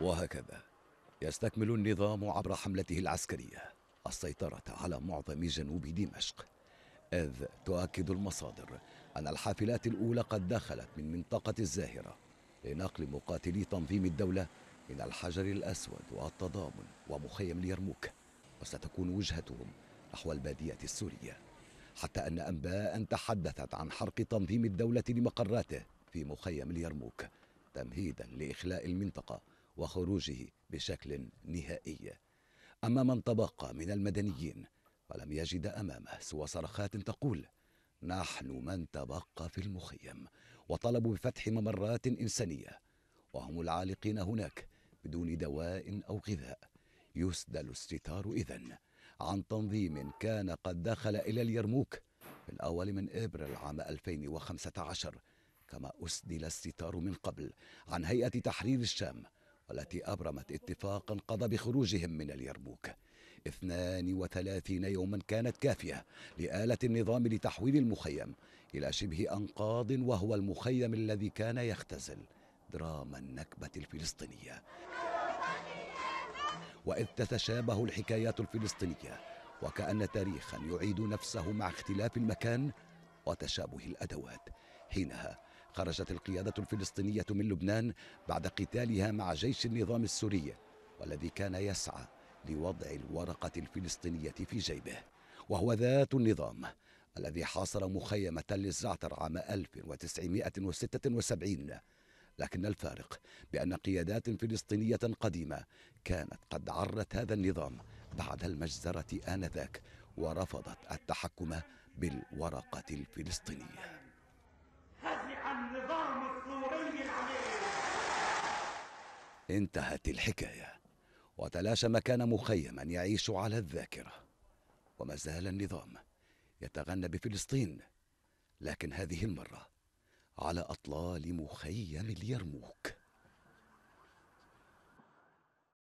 وهكذا يستكمل النظام عبر حملته العسكرية السيطرة على معظم جنوب دمشق، إذ تؤكد المصادر أن الحافلات الأولى قد دخلت من منطقة الزاهرة لنقل مقاتلي تنظيم الدولة من الحجر الأسود والتضامن ومخيم اليرموك، وستكون وجهتهم نحو البادية السورية، حتى أن أنباء تحدثت عن حرق تنظيم الدولة لمقراته في مخيم اليرموك تمهيدا لإخلاء المنطقة وخروجه بشكل نهائي. أما من تبقى من المدنيين فلم يجد أمامه سوى صرخات تقول: نحن من تبقى في المخيم، وطلبوا بفتح ممرات إنسانية، وهم العالقين هناك بدون دواء أو غذاء. يسدل الستار إذن عن تنظيم كان قد دخل إلى اليرموك في الأول من إبريل عام 2015، كما أسدل الستار من قبل عن هيئة تحرير الشام والتي أبرمت اتفاقا قضى بخروجهم من اليرموك. 32 يوما كانت كافية لآلة النظام لتحويل المخيم إلى شبه أنقاض، وهو المخيم الذي كان يختزل دراما النكبة الفلسطينية. وإذ تتشابه الحكايات الفلسطينية وكأن تاريخا يعيد نفسه مع اختلاف المكان وتشابه الأدوات، حينها خرجت القيادة الفلسطينية من لبنان بعد قتالها مع جيش النظام السوري، والذي كان يسعى لوضع الورقة الفلسطينية في جيبه، وهو ذات النظام الذي حاصر مخيم تل الزعتر عام 1976. لكن الفارق بأن قيادات فلسطينية قديمة كانت قد عرت هذا النظام بعد المجزرة آنذاك ورفضت التحكم بالورقة الفلسطينية. هزع النظام السوري العميق. انتهت الحكاية وتلاشى مكان مخيما يعيش على الذاكرة، وما زال النظام يتغنى بفلسطين، لكن هذه المرة على أطلال مخيم اليرموك.